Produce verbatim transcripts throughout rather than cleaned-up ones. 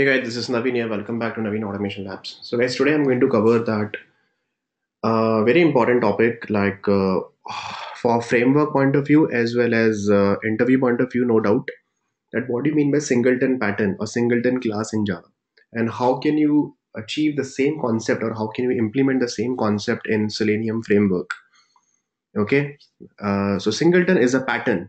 Hey guys, this is Naveen here. Welcome back to Naveen Automation Labs. So guys, today I'm going to cover that uh, very important topic, like uh, for framework point of view as well as uh, interview point of view, no doubt, that what do you mean by singleton pattern or singleton class in Java, and how can you achieve the same concept or how can you implement the same concept in Selenium framework. Okay, uh, so singleton is a pattern.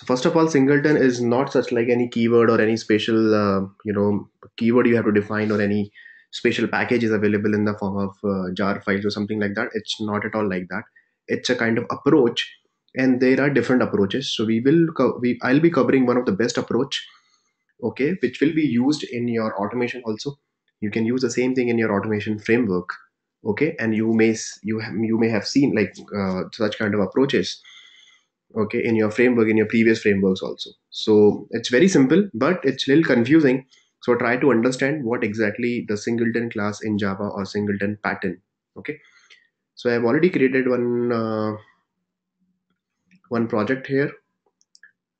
So first of all, singleton is not such like any keyword or any special, uh, you know, keyword you have to define, or any special package is available in the form of uh, jar files or something like that. It's not at all like that. It's a kind of approach, and there are different approaches. So we will, we, I'll be covering one of the best approach, okay, which will be used in your automation also. You can use the same thing in your automation framework, okay, and you may, you, you may have seen like uh, such kind of approaches, okay, in your framework, in your previous frameworks also. So it's very simple, but it's a little confusing. So try to understand what exactly the singleton class in Java or singleton pattern. Okay, so I have already created one uh, one project here.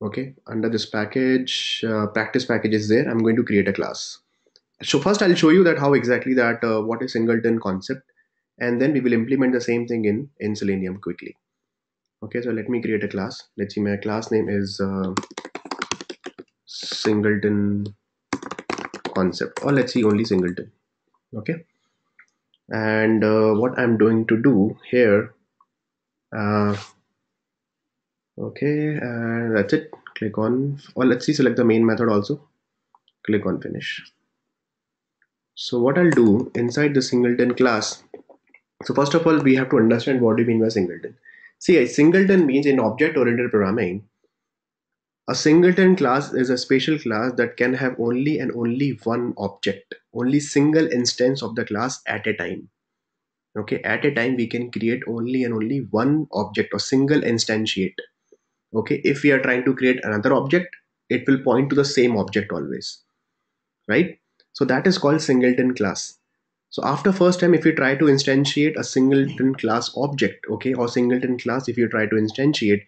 Okay, under this package, uh, practice package is there. I'm going to create a class. So first I'll show you that how exactly that uh, what is singleton concept, and then we will implement the same thing in in Selenium quickly. Okay, so let me create a class. Let's see, my class name is uh, singleton concept, or let's see, only singleton. Okay, and uh, what I'm going to do here, uh, okay, and that's it. Click on, or let's see, select the main method also, click on finish. So what I'll do inside the singleton class, so first of all we have to understand what do you mean by singleton. See, a singleton means in object-oriented programming, a singleton class is a special class that can have only and only one object, only single instance of the class at a time. Okay, at a time we can create only and only one object or single instantiate. Okay, if we are trying to create another object, it will point to the same object always, right? So that is called singleton class. So after first time, if you try to instantiate a singleton class object, okay, or singleton class, if you try to instantiate,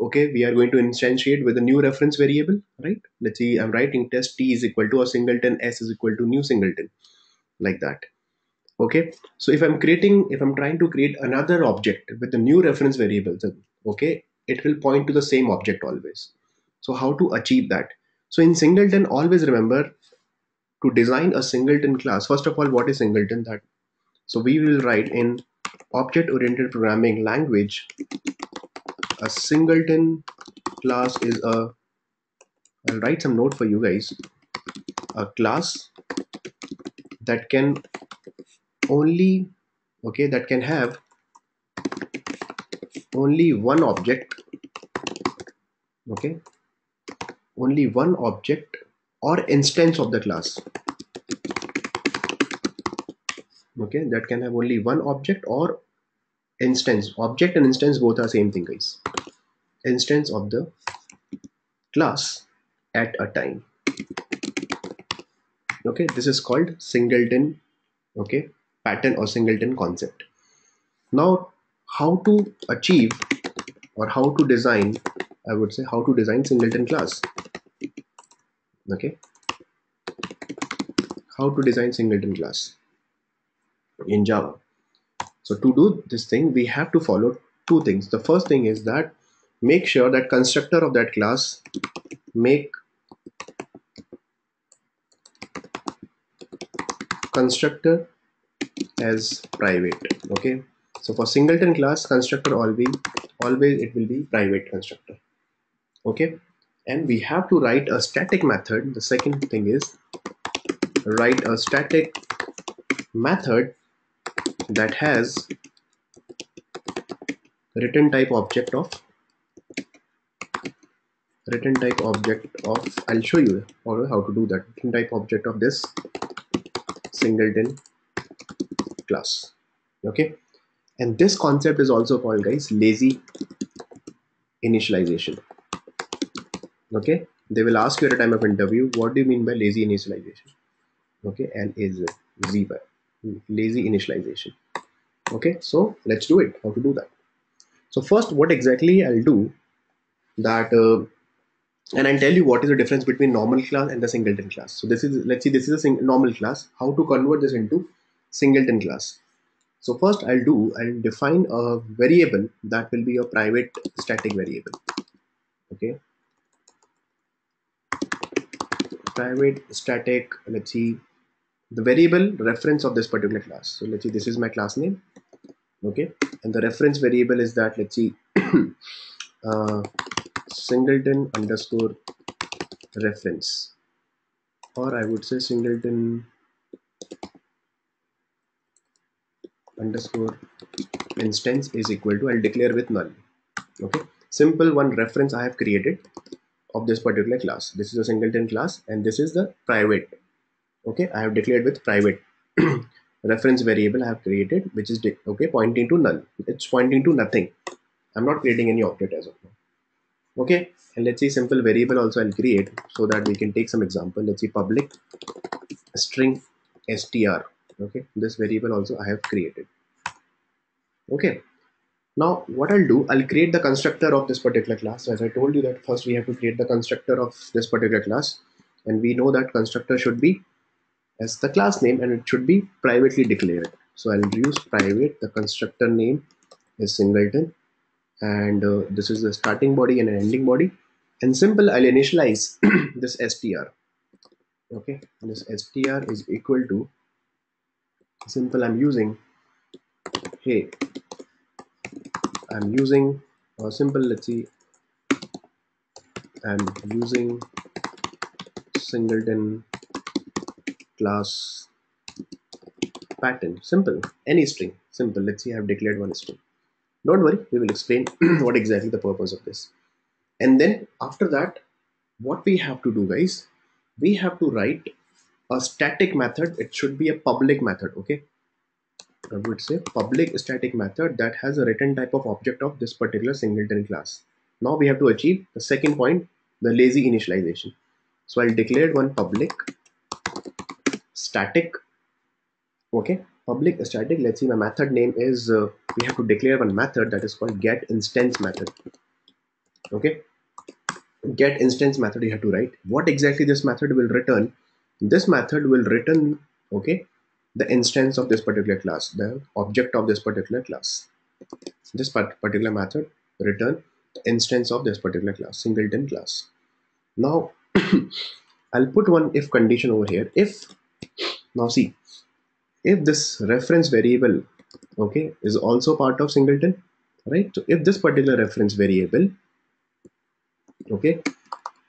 okay, we are going to instantiate with a new reference variable, right? Let's see, I'm writing test t is equal to, or singleton s is equal to new singleton, like that. Okay, so if I'm creating, if I'm trying to create another object with a new reference variable, then, okay, it will point to the same object always. So how to achieve that? So in singleton, always remember, to design a singleton class, first of all, what is singleton? That, so we will write in object-oriented programming language, a singleton class is a, I'll write some note for you guys, a class that can only, okay, that can have only one object, okay, only one object or instance of the class, okay, that can have only one object or instance. Object and instance both are same thing, guys. Instance of the class at a time. Okay, this is called singleton, okay, pattern or singleton concept. Now how to achieve, or how to design, I would say, how to design singleton class. Okay, how to design singleton class in Java. So to do this thing, we have to follow two things. The first thing is that make sure that constructor of that class make constructor as private. Okay, so for singleton class, constructor always always it will be private constructor. Okay, and we have to write a static method. The second thing is write a static method that has return type object of return type object of I'll show you how to do that. Return type object of this singleton class. Okay, and this concept is also called, guys, lazy initialization. Okay, they will ask you at a time of interview, what do you mean by lazy initialization? Okay, and is z by lazy initialization. Okay, so let's do it, how to do that. So first, what exactly I'll do that, uh, And I'll tell you what is the difference between normal class and the singleton class. So this is, let's see, this is a normal class. How to convert this into singleton class? So first I'll do, I'll define a variable that will be a private static variable. Okay. Private static, let's see, the variable reference of this particular class. So let's see, this is my class name. Okay. And the reference variable is that, let's see, uh, singleton underscore reference, or I would say singleton underscore instance is equal to, I'll declare with null. Okay, simple one reference I have created of this particular class. This is a singleton class and this is the private. Okay, I have declared with private reference variable I have created, which is okay pointing to null. It's pointing to nothing. I'm not creating any object as of now. Okay, and let's see, simple variable also I'll create so that we can take some example. Let's see, public string str. Okay, this variable also I have created. Okay, now what I'll do, I'll create the constructor of this particular class. So as I told you that first we have to create the constructor of this particular class, and we know that constructor should be as the class name and it should be privately declared. So I'll use private, the constructor name is singleton, and uh, this is the starting body and an ending body, and simple I'll initialize this str. Okay, and this str is equal to, simple I'm using, hey, I'm using or simple let's see I'm using singleton class pattern, simple, any string, simple, let's see, I've declared one string. Don't worry, we will explain what exactly the purpose of this. And then after that, what we have to do, guys, we have to write a static method. It should be a public method. Okay, I would say public static method that has a return type of object of this particular singleton class. Now we have to achieve the second point, the lazy initialization. So I'll declare one public static. Okay, public static, let's see, my method name is uh, we have to declare one method that is called get instance method. Okay, get instance method you have to write. What exactly this method will return? This method will return, okay, the instance of this particular class, the object of this particular class. This particular method return the instance of this particular class, singleton class. Now I'll put one if condition over here. If, now see, if this reference variable, okay, is also part of singleton, right? So if this particular reference variable, okay,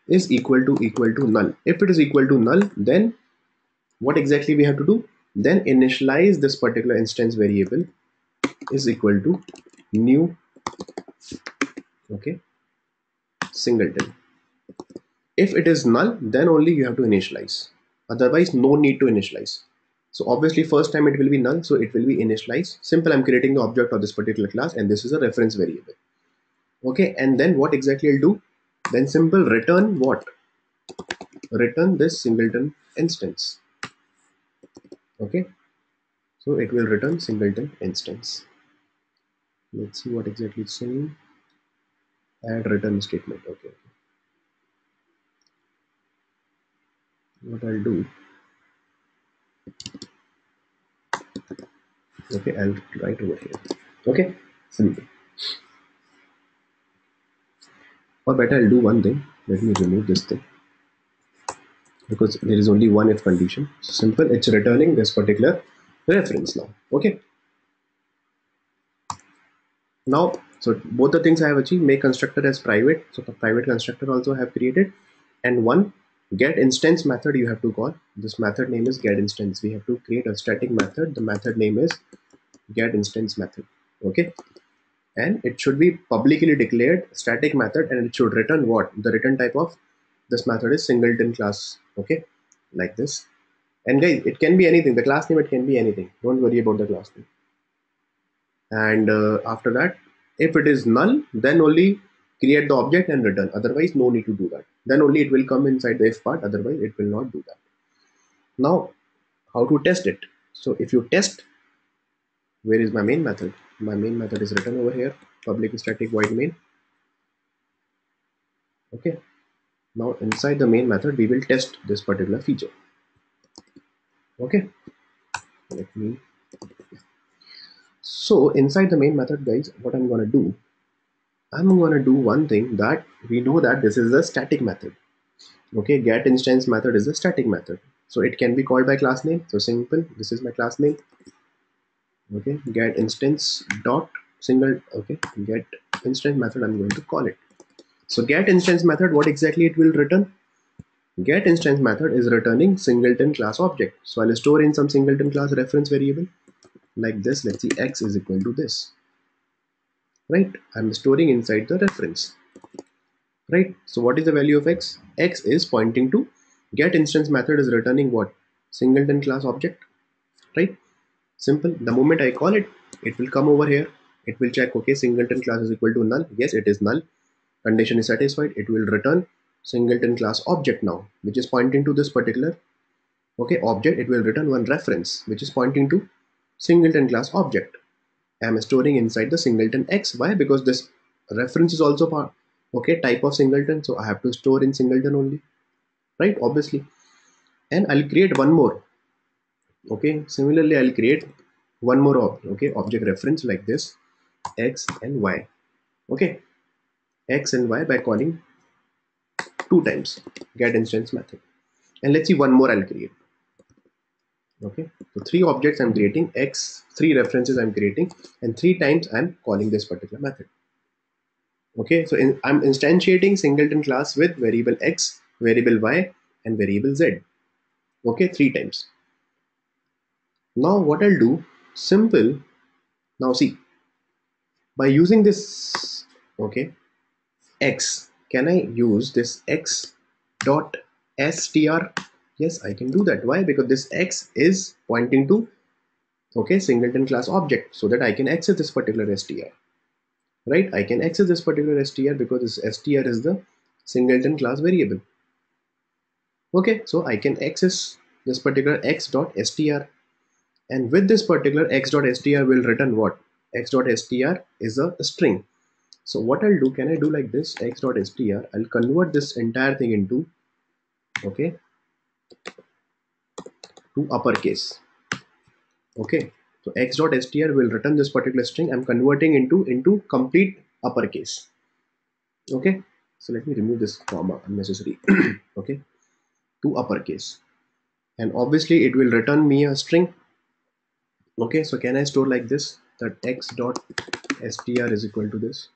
is equal to equal to null, if it is equal to null, then what exactly we have to do? Then initialize this particular instance variable is equal to new, okay, singleton. If it is null, then only you have to initialize, otherwise no need to initialize. So obviously first time it will be null, so it will be initialized. Simple, I'm creating the object of this particular class and this is a reference variable. Okay, and then what exactly I'll do? Then simple return what? Return this singleton instance. Okay, so it will return singleton instance. Let's see what exactly it's saying. Add return statement. Okay. What I'll do, okay, I'll write over here. Okay, simple. Or better, I'll do one thing. Let me remove this thing because there is only one if condition. So simple, it's returning this particular reference now. Okay. Now, so both the things I have achieved, make constructor as private. So the private constructor also I have created, and one get instance method you have to call. This method name is get instance. We have to create a static method. The method name is get instance method. Okay, and it should be publicly declared static method, and it should return what? The return type of this method is singleton class. Okay, like this. And guys, it can be anything, the class name, it can be anything, don't worry about the class name. And uh, after that, if it is null, then only create the object and return, otherwise no need to do that. Then only it will come inside the if part, otherwise it will not do that. Now how to test it? So if you test, where is my main method? My main method is written over here, public static void main. Okay, Now inside the main method, we will test this particular feature. Okay, let me. So inside the main method, guys, what I'm gonna do, I'm gonna do one thing that we know that this is a static method. Okay, get instance method is a static method, so it can be called by class name. So simple, this is my class name. Okay, get instance dot single. Okay, get instance method I'm going to call it. So get instance method, what exactly it will return? Get instance method is returning singleton class object. So I'll store in some singleton class reference variable like this. Let's see, x is equal to this, right? I'm storing inside the reference, right? So what is the value of x? X is pointing to get instance method is returning what? Singleton class object, right? Simple. The moment I call it, it will come over here. It will check, okay, singleton class is equal to null. Yes, it is null. Condition is satisfied. It will return singleton class object now, which is pointing to this particular, okay, object. It will return one reference, which is pointing to singleton class object. I am storing inside the singleton x. Why? Because this reference is also part, okay, type of singleton. So I have to store in singleton only, right? Obviously. And I'll create one more. Okay, similarly, I'll create one more object, okay, object reference like this, x and y. Okay, x and y by calling two times get instance method. And let's see, one more I'll create. Okay, so three objects I'm creating, x, three references I'm creating, and three times I'm calling this particular method. Okay, so in, I'm instantiating singleton class with variable x, variable y, and variable z. Okay, three times. Now what I'll do, simple. Now see, by using this, okay, x, can I use this x dot str? Yes, I can do that. Why? Because this x is pointing to, okay, singleton class object, so that I can access this particular str, right? I can access this particular str because this str is the singleton class variable. Okay, so I can access this particular x dot str. And with this particular x.str will return what? x.str is a string. So what I'll do, can I do like this, x.str, I'll convert this entire thing into, okay, to uppercase. Okay, so x.str will return this particular string. I'm converting into, into complete uppercase. Okay, so let me remove this comma, unnecessary, okay, to uppercase. And obviously it will return me a string. Okay, so can I store like this, that x dot str is equal to this?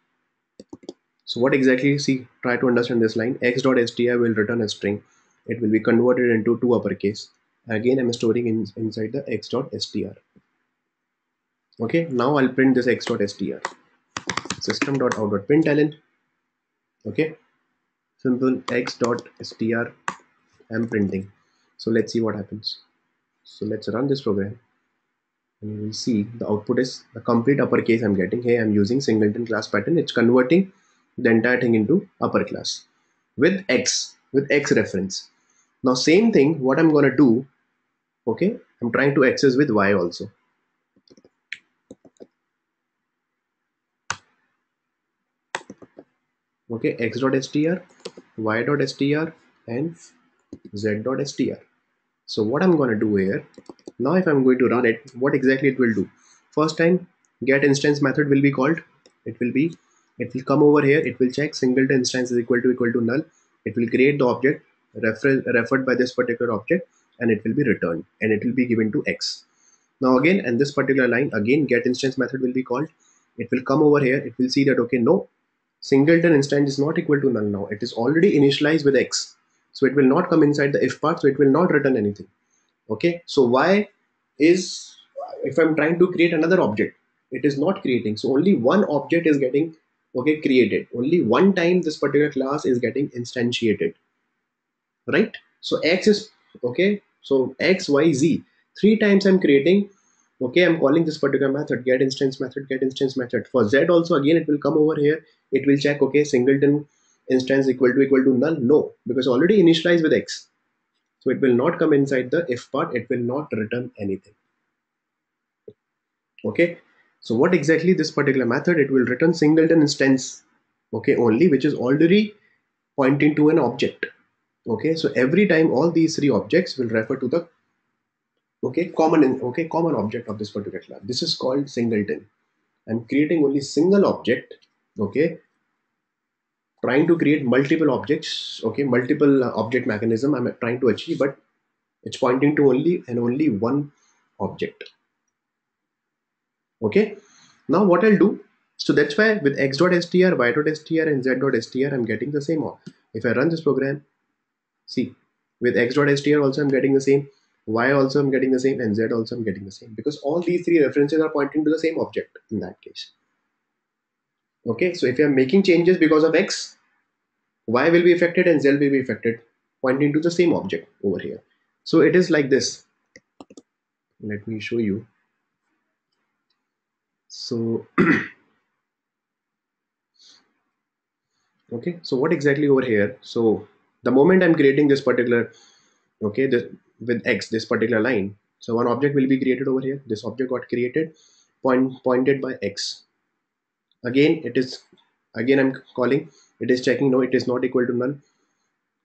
So what exactly, see, try to understand this line, x dot str will return a string. It will be converted into two uppercase. Again, I'm storing in, inside the x dot str. Okay, now I'll print this x dot str. System dot out dot println. Okay, simple, x dot str. I'm printing. So let's see what happens. So let's run this program. And you will see the output is the complete uppercase I'm getting. Here I'm using singleton class pattern. It's converting the entire thing into upper class with x, with x reference. Now same thing, what I'm gonna do, okay, I'm trying to access with y also. Okay, x.str, y.str, and z.str. So what I'm going to do here, now if I'm going to run it, what exactly it will do? First time get instance method will be called. It will be, it will come over here. It will check singleton instance is equal to equal to null. It will create the object refer, referred by this particular object, and it will be returned and it will be given to x. Now again, and this particular line again, get instance method will be called. It will come over here. It will see that, okay, no, singleton instance is not equal to null now. It is already initialized with x. So it will not come inside the if part, so it will not return anything. Okay, so y is, if I'm trying to create another object, it is not creating. So only one object is getting, okay, created. Only one time this particular class is getting instantiated, right? So x is, okay, so x, y, z, three times I'm creating, okay, I'm calling this particular method, get instance method, get instance method. For z also, again, it will come over here. It will check, okay, singleton instance equal to equal to null, no, because already initialized with x, so it will not come inside the if part. It will not return anything. Okay, so what exactly this particular method, it will return singleton instance, okay, only, which is already pointing to an object. Okay, so every time all these three objects will refer to the okay common okay common object of this particular class. This is called singleton. I'm creating only single object. Okay, trying to create multiple objects. Okay, multiple object mechanism I'm trying to achieve, but it's pointing to only and only one object. Okay, now what I'll do, so that's why with x.str, y.str and z.str I'm getting the same. If I run this program, see, with x.str also I'm getting the same, y also I'm getting the same, and z also I'm getting the same, because all these three references are pointing to the same object in that case. Okay, so if you are making changes because of x, y will be affected and z will be affected, pointing to the same object over here. So it is like this. Let me show you. So okay, so what exactly over here? So the moment I'm creating this particular, okay, this with x, this particular line, so one object will be created over here. This object got created, point pointed by x. Again, it is again I'm calling, it is checking no, it is not equal to none.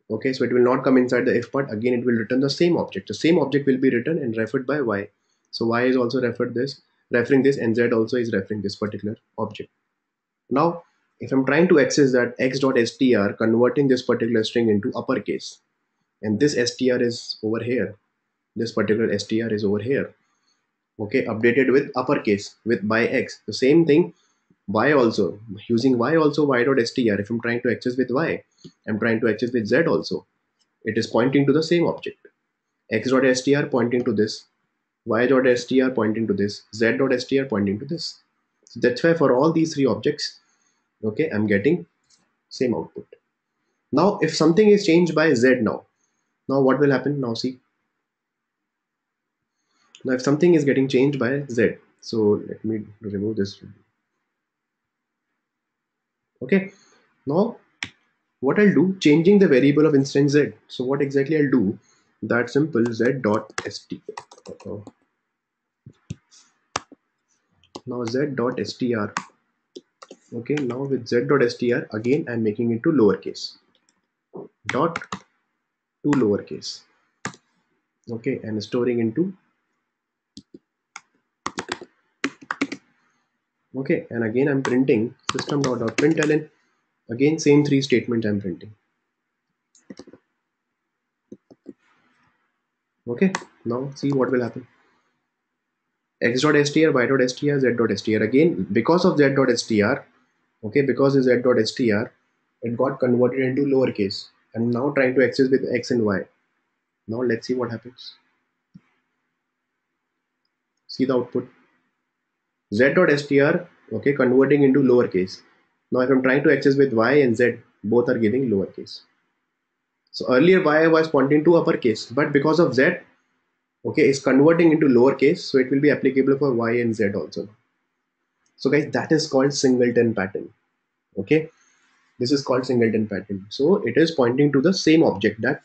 Okay, so it will not come inside the if part. Again, it will return the same object. The same object will be written and referred by y. So y is also referred this, referring this, and z also is referring this particular object. Now, if I'm trying to access that x.str, converting this particular string into uppercase, and this str is over here, this particular str is over here. Okay, updated with uppercase with by x. The same thing. Y also, using y also, y.str. If I'm trying to access with y, I'm trying to access with z also. It is pointing to the same object. x.str pointing to this, y.str pointing to this, z.str pointing to this. So that's why for all these three objects, okay, I'm getting same output. Now if something is changed by z now, now what will happen? Now see, now if something is getting changed by z, so let me remove this. Okay, now what I'll do, changing the variable of instance z. So what exactly I'll do, that simple z dot st. Uh-oh. Now z dot str. Okay, now with z dot str again I'm making it to lowercase, dot to lowercase. Okay, and storing into. Okay, and again I'm printing system.println. Again, same three statements I'm printing. Okay, now see what will happen. x.str, y.str, z.str. Again, because of z.str, okay, because of z.str, it got converted into lowercase. I'm now trying to access with x and y. Now let's see what happens. See the output. z.str, okay, converting into lowercase. Now if I'm trying to access with y and z, both are giving lowercase. So earlier y was pointing to uppercase, but because of z, okay, is converting into lowercase, so it will be applicable for y and z also. So guys, that is called singleton pattern. Okay, this is called singleton pattern. So it is pointing to the same object. That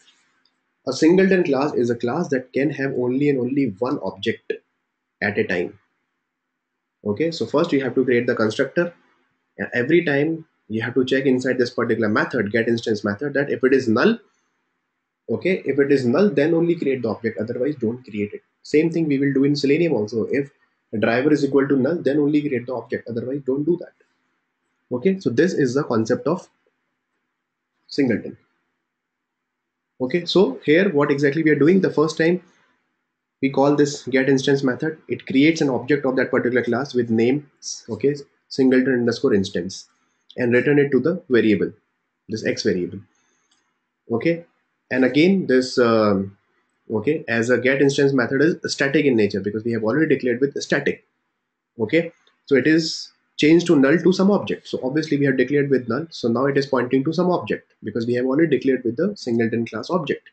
a singleton class is a class that can have only and only one object at a time. Okay, so first you have to create the constructor, and every time you have to check inside this particular method, get instance method, that if it is null, okay, if it is null, then only create the object, otherwise don't create it. Same thing we will do in Selenium also. If the driver is equal to null, then only create the object, otherwise don't do that. Okay, so this is the concept of singleton. Okay, so here what exactly we are doing, the first time we call this get instance method, it creates an object of that particular class with name, okay, singleton underscore instance, and return it to the variable, this x variable. Okay, and again this um, okay, as a get instance method is static in nature, because we have already declared with static. Okay, so it is changed to null to some object. So obviously we have declared with null, so now it is pointing to some object, because we have already declared with the singleton class object.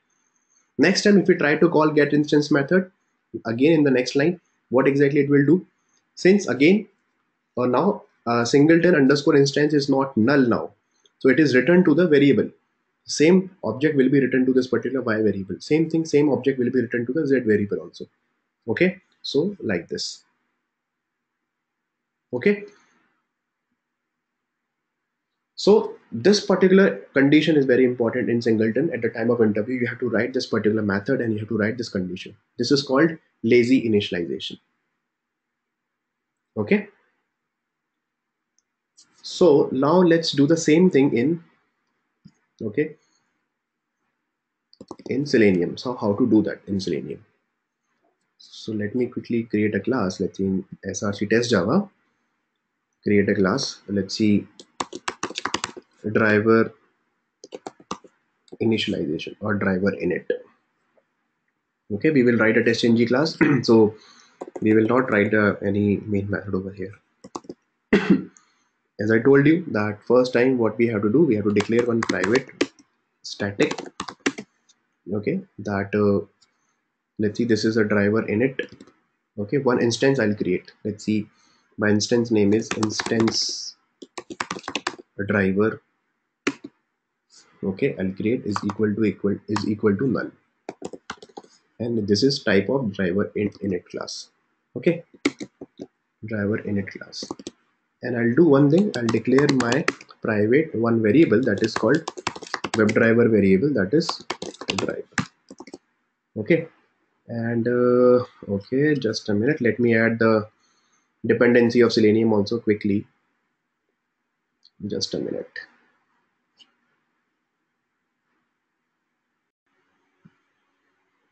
Next time if we try to call get instance method again in the next line, what exactly it will do, since again or now uh, singleton underscore instance is not null now, so it is returned to the variable. Same object will be returned to this particular y variable. Same thing, same object will be returned to the z variable also. Okay, so like this. Okay, So this particular condition is very important in Singleton. At the time of interview, you have to write this particular method and you have to write this condition. This is called lazy initialization. Okay. So now let's do the same thing in, okay, in Selenium. So how to do that in Selenium? So let me quickly create a class. Let's see, in src test Java, create a class. Let's see, driver initialization or driver init. Okay, we will write a TestNG class. So we will not write uh, any main method over here. As I told you that first time, what we have to do, we have to declare one private static. Okay, that uh, let's see, this is a driver init. Okay, one instance I'll create. Let's see, my instance name is instance driver. Okay, I'll create is equal to equal is equal to none, and this is type of driver in init class. Okay, driver init class. And I'll do one thing, I'll declare my private one variable that is called WebDriver variable, that is driver. Okay, and uh, okay, just a minute, let me add the dependency of Selenium also quickly. Just a minute.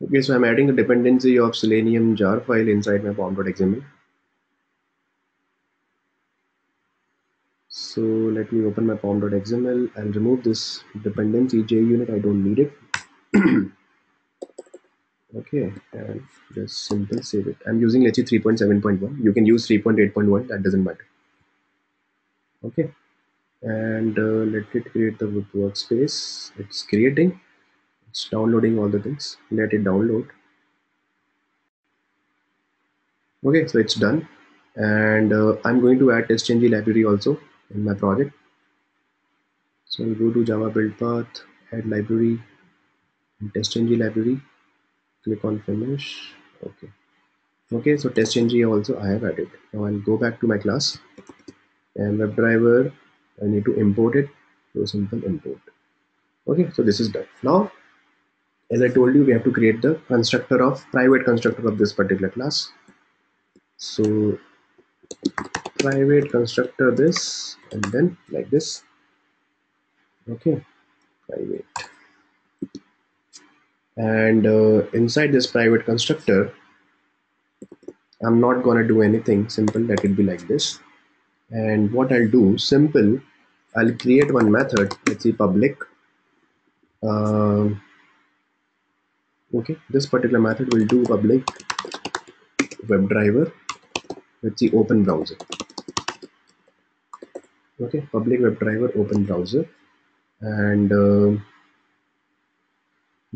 Okay, so I'm adding the dependency of Selenium jar file inside my pom.xml. So let me open my pom.xml and remove this dependency JUnit. I don't need it. Okay, and just simple save it. I'm using, let's see, three point seven point one. You can use three point eight point one, that doesn't matter. Okay, and uh, let it create the workspace. It's creating, it's downloading all the things. Let it download. Okay, so it's done. And uh, I'm going to add TestNG library also in my project. So we'll go to Java build path, add library, TestNG library. Click on finish. Okay. Okay, so TestNG also I have added. Now I'll go back to my class and WebDriver. I need to import it. So simple import. Okay, so this is done. Now, as I told you, we have to create the constructor of private constructor of this particular class. So private constructor this, and then like this. Okay, private. And uh, inside this private constructor, I'm not gonna do anything simple. Let it be like this. And what I'll do, simple, I'll create one method. Let's see, public. Um, okay, this particular method will do public WebDriver. Let's see, open browser. Okay, public WebDriver, open browser, and. Uh,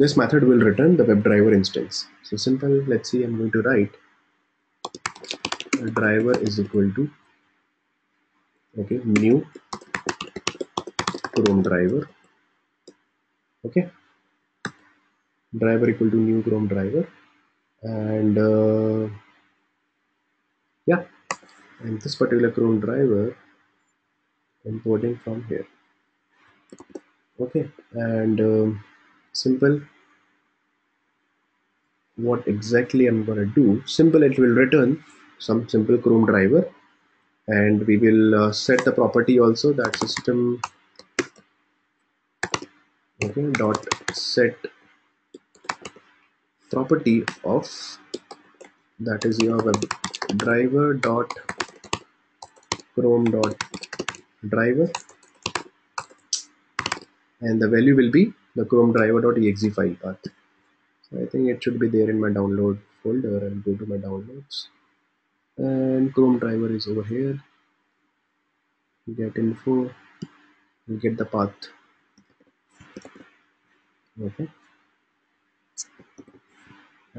This method will return the WebDriver instance. So simple, let's see, I'm going to write driver is equal to, okay, new Chrome driver. Okay, driver equal to new Chrome driver, and uh, yeah, and this particular Chrome driver importing from here. Okay, and um, simple, what exactly I'm gonna do, simple, it will return some simple Chrome driver, and we will uh, set the property also that system, okay, dot set property of, that is your web driver dot Chrome dot driver, and the value will be the Chrome driver.exe file path. So I think it should be there in my download folder. I'll go to my downloads, and Chrome driver is over here. Get info, you get the path. Okay,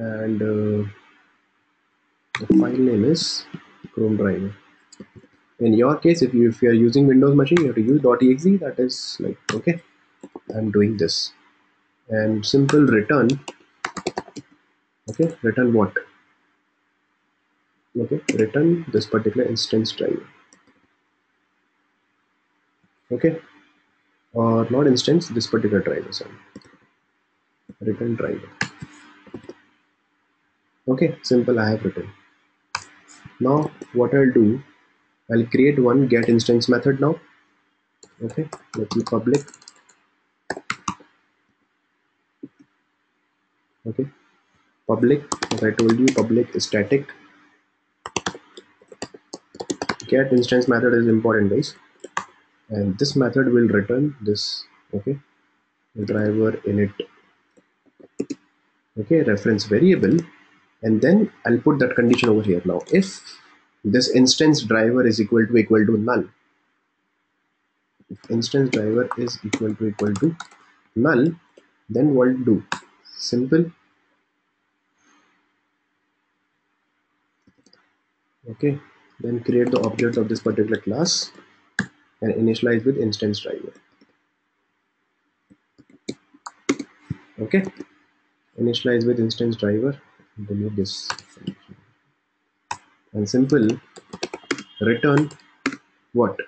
and uh, the file name is Chrome driver. In your case, if you if you are using Windows machine, you have to use .exe. That is like, okay, I'm doing this, and simple return, okay, return what, okay, return this particular instance driver. Okay, or not instance, this particular driver. Sorry, return driver. Okay, simple, I have written. Now what I'll do, I'll create one get instance method now. Okay, let me public. Okay, public, as I told you, public is static. Get instance method is important, guys, and this method will return this. Okay, driver init. Okay, reference variable, and then I'll put that condition over here now. If this instance driver is equal to equal to null, if instance driver is equal to equal to null, then what to do? Simple. Okay, then create the object of this particular class and initialize with instance driver. Okay, initialize with instance driver, delete this, and simple, return what?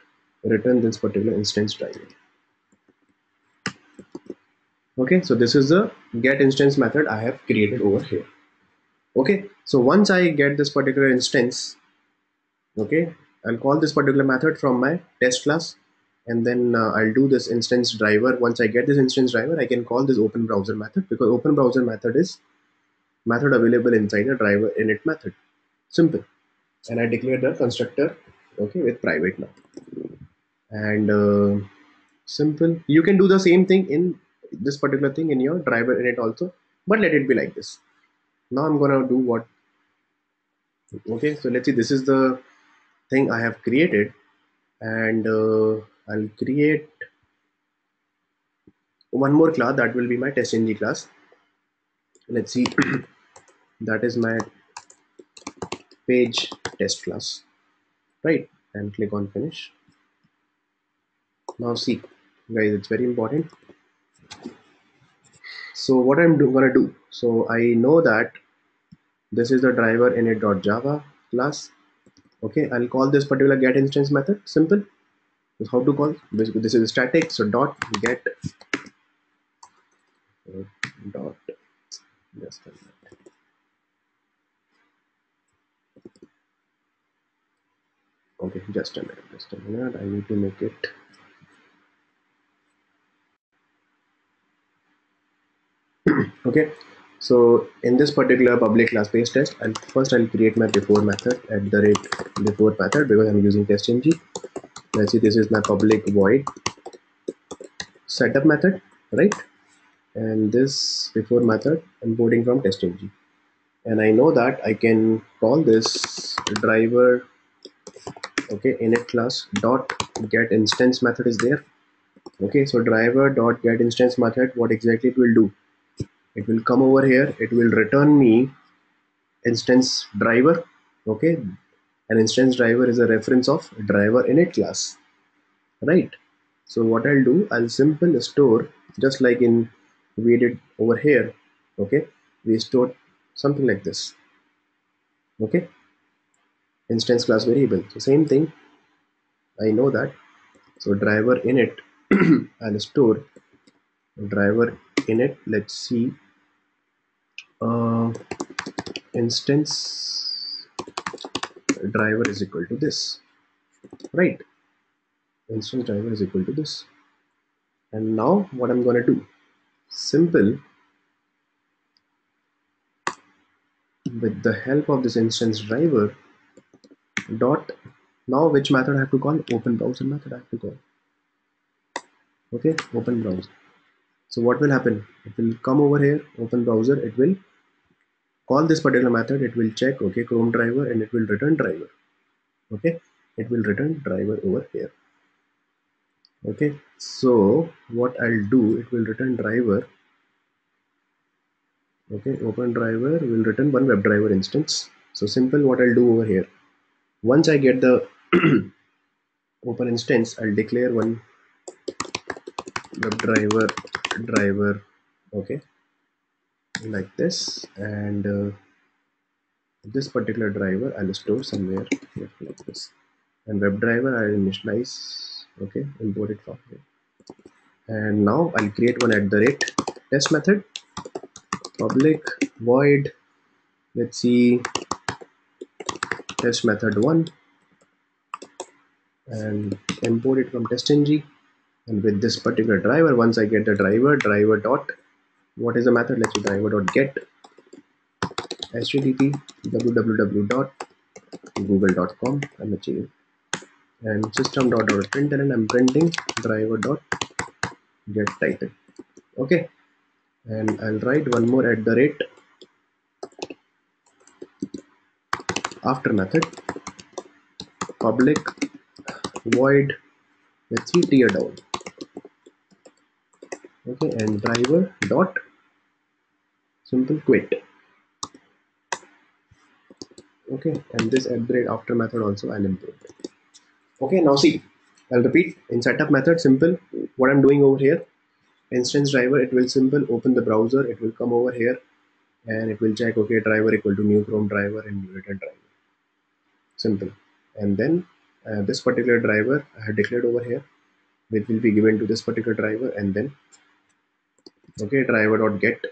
Return this particular instance driver. Okay, so this is the get instance method I have created over here. Okay, so once I get this particular instance, okay, I'll call this particular method from my test class, and then uh, I'll do this instance driver. Once I get this instance driver, I can call this open browser method, because open browser method is method available inside the driver init method. Simple. And I declare the constructor, okay, with private now. And uh, simple. You can do the same thing in this particular thing in your driver init also, but let it be like this. Now I'm gonna do what? Okay, so let's see. This is the thing I have created, and uh, I'll create one more class that will be my TestNG class. Let's see, that is my page test class, right? And click on finish. Now see, guys, it's very important. So what I'm do, gonna do? So I know that this is the driver init.java class. Okay, I'll call this particular get instance method. Simple. This how to call. This, this is static. So dot get uh, dot just a minute. Okay, just a minute. Just a minute. I need to make it. Okay, so in this particular public class page test, and first I'll create my before method at the rate before method, because I'm using TestNG. Let's see, this is my public void setup method, right? And this before method importing from TestNG, and I know that I can call this driver, okay, init class dot get instance method is there. Okay, so driver dot get instance method, what exactly it will do? It will come over here, it will return me instance driver. Okay, an instance driver is a reference of driver init class, right? So what I'll do, I'll simple store, just like in we did over here. Okay, we stored something like this. Okay, instance class variable, so same thing, I know that. So driver init I'll store driver init, let's see, Uh, instance driver is equal to this, right? Instance driver is equal to this. And now what I'm gonna do, simple, with the help of this instance driver dot, now which method I have to call? Open browser method I have to call. Okay, open browser. So what will happen? It will come over here, open browser, it will call this particular method, it will check, okay, Chrome driver, and it will return driver. Okay, it will return driver over here. Okay, so what I'll do, it will return driver. Okay, open driver will return one WebDriver instance. So simple, what I'll do over here, once I get the open instance, I'll declare one WebDriver driver, okay, like this, and uh, this particular driver I'll store somewhere here like this, and WebDriver I'll initialize, okay, import it from here. and now I'll create one at the rate test method, public void, let's see, test method one, and import it from TestNG. And with this particular driver, once I get the driver, driver dot, what is the method? Let's do driver dot get http www dot google dot com. I'm achieving, and system dot dot println, and I'm printing driver dot get title. Okay, and I'll write one more at the rate after method, public void, let's see, tear down. Okay, and driver dot simple quit. Okay, and this upgrade after method also I'll import. Okay, now see, I'll repeat in setup method simple. What I'm doing over here, instance driver, it will simple open the browser, it will come over here and it will check, okay, driver equal to new Chrome driver and new return driver. Simple. And then uh, this particular driver I have declared over here, which will be given to this particular driver, and then okay, driver.get.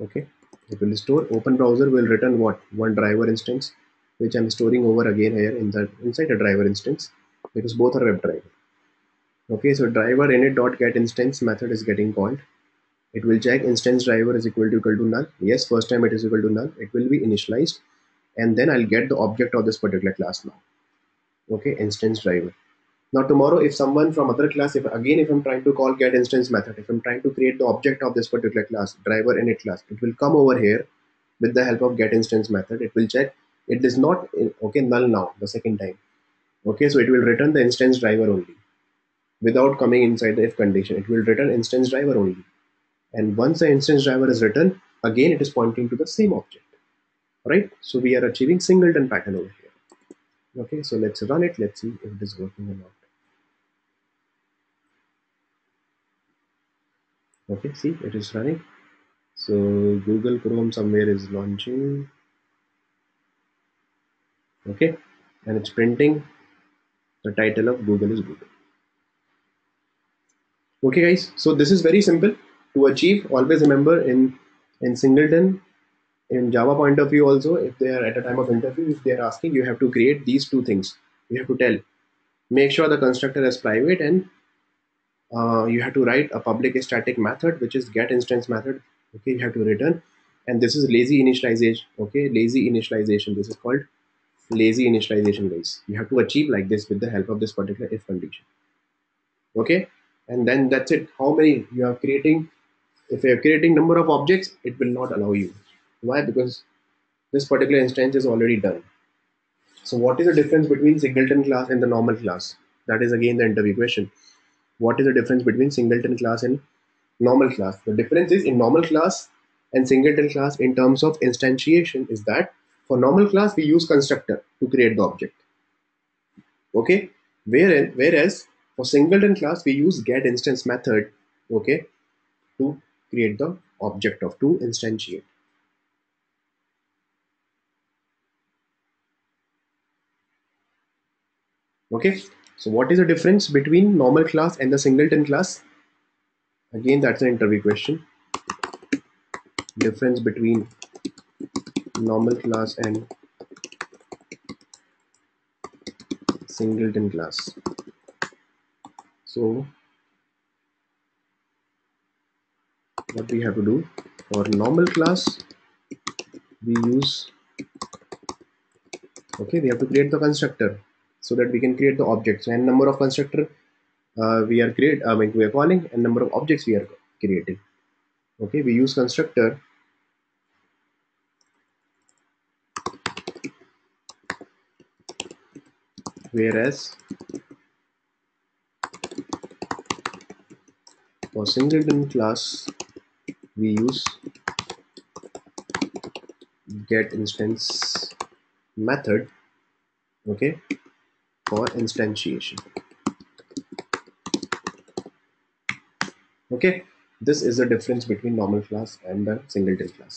Okay, it will store open browser will return what? One driver instance, which I'm storing over again here in the inside a driver instance, because both are web driver. Okay, so driver init dot get instance method is getting called. It will check instance driver is equal to equal to null. Yes, first time it is equal to null, it will be initialized, and then I'll get the object of this particular class now. Okay, instance driver. Now tomorrow, if someone from other class, if again if I'm trying to call get instance method, if I'm trying to create the object of this particular class, driver init class, it will come over here with the help of get instance method. It will check it is not okay null now the second time. Okay, so it will return the instance driver only without coming inside the if condition. It will return instance driver only, and once the instance driver is written, again it is pointing to the same object. Right? So we are achieving singleton pattern over here. Okay, so let's run it. Let's see if it is working or not. Okay, see, it is running. So Google Chrome somewhere is launching. Okay, and it's printing the title of Google is Google. Okay guys, so this is very simple to achieve. Always remember, in in Singleton, in Java point of view also, if they are at a time of interview, if they are asking, you have to create these two things. You have to tell, make sure the constructor is private, and Uh, you have to write a public static method, which is get instance method. Okay, you have to return, and this is lazy initialization. Okay, lazy initialization. This is called lazy initialization, guys. You have to achieve like this with the help of this particular if condition. Okay, and then that's it. How many you are creating? If you are creating number of objects, it will not allow you. Why? Because this particular instance is already done. So what is the difference between singleton class and the normal class? That is again the interview question. What is the difference between singleton class and normal class? The difference is in normal class and singleton class in terms of instantiation is that for normal class we use constructor to create the object. Okay, wherein whereas for singleton class we use get instance method, okay, to create the object of to instantiate. Okay, so what is the difference between normal class and the singleton class? Again, that's an interview question. Difference between normal class and singleton class. So what we have to do, for normal class we use, okay, we have to create the constructor so that we can create the objects, and number of constructor uh, we are create I mean, we are calling, and number of objects we are creating. Okay, we use constructor. Whereas for singleton class we use get instance method. Okay, for instantiation. Okay, this is the difference between normal class and the singleton class.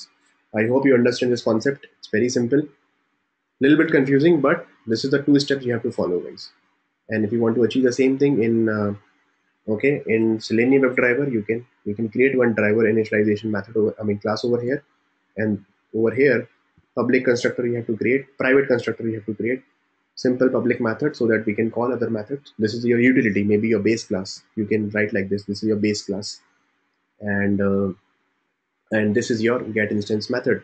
I hope you understand this concept. It's very simple, little bit confusing, but this is the two steps you have to follow, guys. And if you want to achieve the same thing in uh, Okay, in Selenium WebDriver, you can you can create one driver initialization method. Over, I mean class over here, and over here, public constructor you have to create, private constructor you have to create, simple public method so that we can call other methods. This is your utility, maybe your base class. You can write like this. This is your base class, and uh, and this is your get instance method.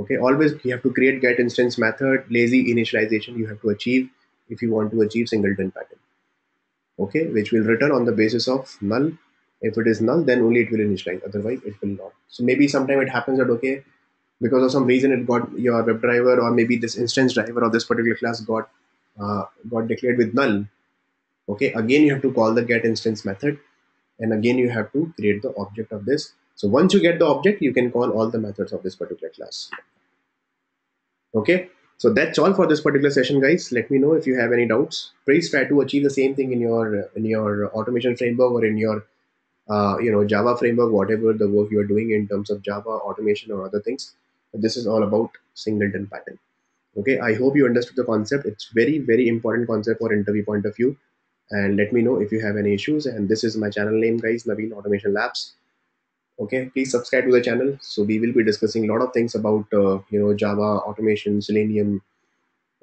Okay, always you have to create get instance method. Lazy initialization you have to achieve if you want to achieve singleton pattern. Okay, which will return on the basis of null. If it is null, then only it will initialize, otherwise it will not. So maybe sometime it happens that okay, because of some reason it got your WebDriver, or maybe this instance driver or this particular class got uh, got declared with null. Okay, again you have to call the get instance method, and again you have to create the object of this. So once you get the object, you can call all the methods of this particular class. Okay, so that's all for this particular session, guys. Let me know if you have any doubts. Please try to achieve the same thing in your in your automation framework, or in your uh, you know, Java framework, whatever the work you are doing in terms of Java automation or other things. But this is all about singleton pattern. Okay, I hope you understood the concept. It's very, very important concept for interview point of view. And let me know if you have any issues. And this is my channel name, guys, Naveen Automation Labs. Okay, please subscribe to the channel. So we will be discussing a lot of things about uh, you know, Java, automation, Selenium.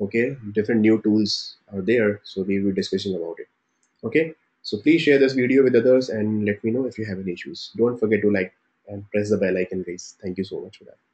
Okay, different new tools are there. So we will be discussing about it. Okay, so please share this video with others and let me know if you have any issues. Don't forget to like and press the bell icon, guys. Thank you so much for that.